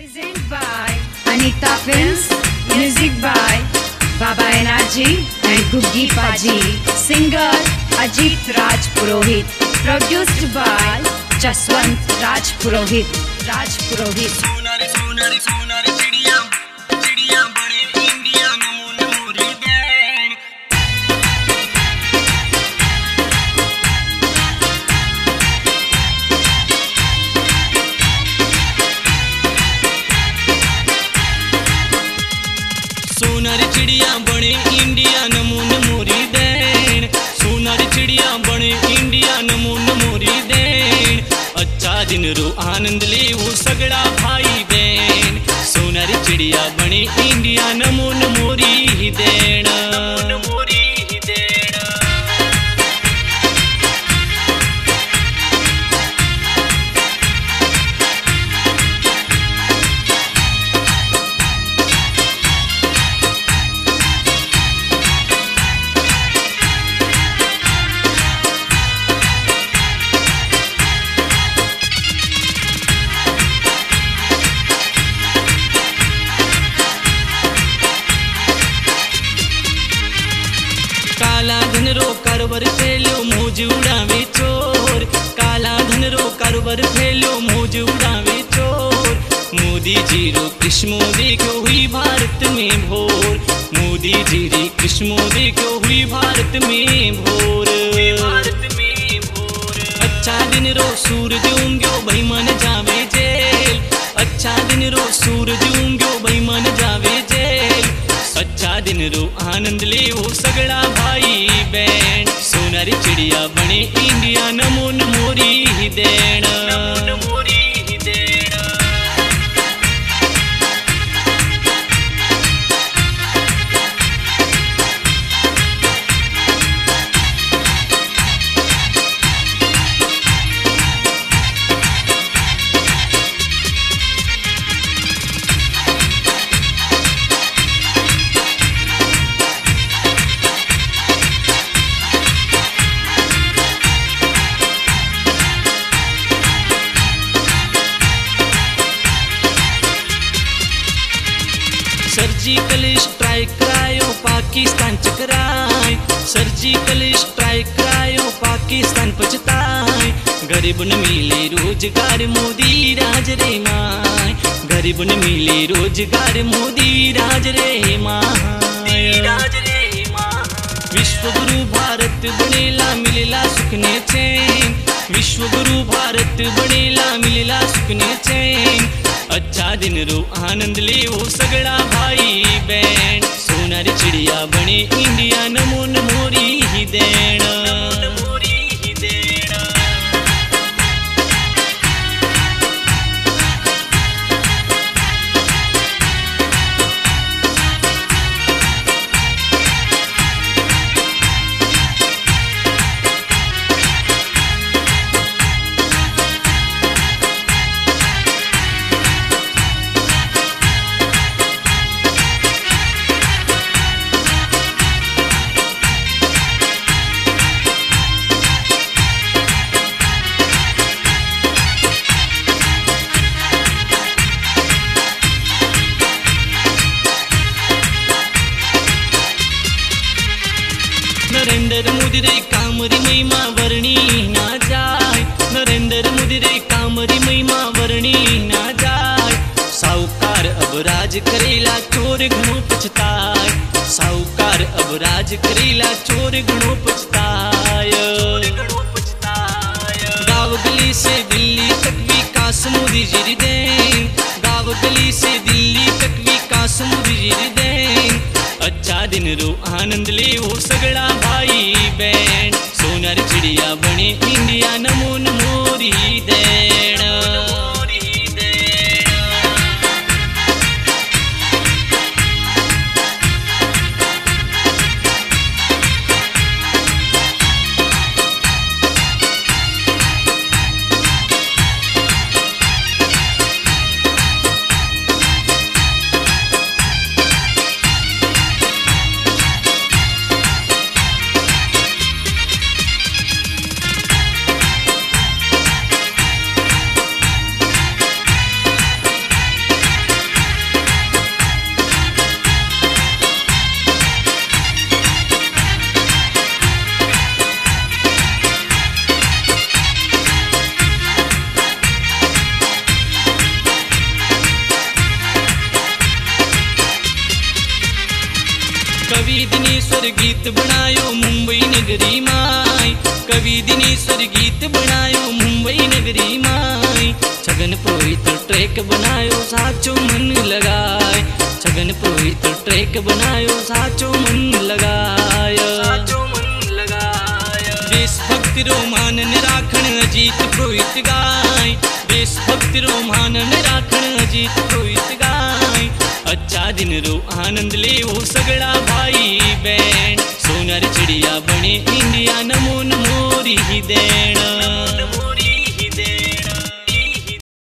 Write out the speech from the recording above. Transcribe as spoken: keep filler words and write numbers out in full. Present by Anita Films, music by Baba Energy and Gugipaji. Singer Ajit Rajpurohit, produced by Jashwant Rajpurohit. Rajpurohit. Sonare sonare sonare chidiya chidiya bane India namo namo re den. Sonare chidiya bane India namo namo re den. Sonare chidiya bane India namo namo re den. अच्छा दिन रो आनंद लेवो सगड़ा भाई बहन. सोनारी चिड़िया बने India Namo Namo री then. काला धन रो कारोबार फैलो मौज उड़ावे चोर. काला धन रो कारोबार फैलो मौज उड़ावे चोर. मोदी जी रो कृष्ण देखो हुई भारत में भोर. मोदी जी री कृष्ण देखो हुई भारत में भोर. अच्छा दिन रो सूरज उंग्यो भाई मन जावे जेल. अच्छा दिन रो सूरज उंग्यो भाई मन जावे जेल. अच्छा दिन रो आनंद लेवो सगड़ा भाई बहन. सोनारी चिड़िया बने इंडिया नमो नमो री देन. सर्जिकल स्ट्राइक करायो पाकिस्तान चकराए. सर्जिकल स्ट्राइक करायो पाकिस्तान पछताए. गरीबन मिले रोजगार मोदी राज रे माय. गरीबन मिले रोजगार मोदी राज रे माय. विश्व गुरु भारत बनेला मिलेला सुखने चैन. विश्व गुरु भारत बनेला मिलेला सुखने चैन. अच्छा दिन रो आनंद लेवो सगड़ा भाई बहन. सोनारी चिड़िया बने इंडिया नमो नमो री देन. नरेंद्र मोदी रे कामरी महिमा वर्णी ना जाय. नरेंद्र मोदी रे कामरी महिमा वर्णी ना जाय. साहूकार अब राज करेला चोर घणो पछताय. साहूकार अब राज करेला चोर घणो पछताय. गाँव गली से दिल्ली तक विकास मोदी जी री देन. गाँव गली से दिल्ली तक विकास मोदी जी री देन. अच्छा दिन रो आनंद लेवो सगड़ा भाई बहन. सोनारी चिड़िया बने इंडिया नमो नमो री देन. दिनेश्वर गीत बनायो मुंबई नगरी माई, कवि दिनेश्वर गीत बनायो मुंबई नगरी माई। छगन पुरोहित ट्रैक बनायो साचो मन लगाए, छगन पुरोहित ट्रैक बनायो साचो मन लगाय, साचो मन लगाय। देशभक्ति रोमान ने राखण अजीत पुरोहित गाय, देशभक्ति रोमान ने राखण अजीत पुरोहित गाय। अच्छा दिन रो आनंद ले वो सगड़ा भाई बहन, सोनार चिड़िया बने इंडिया नमो नमो री देना।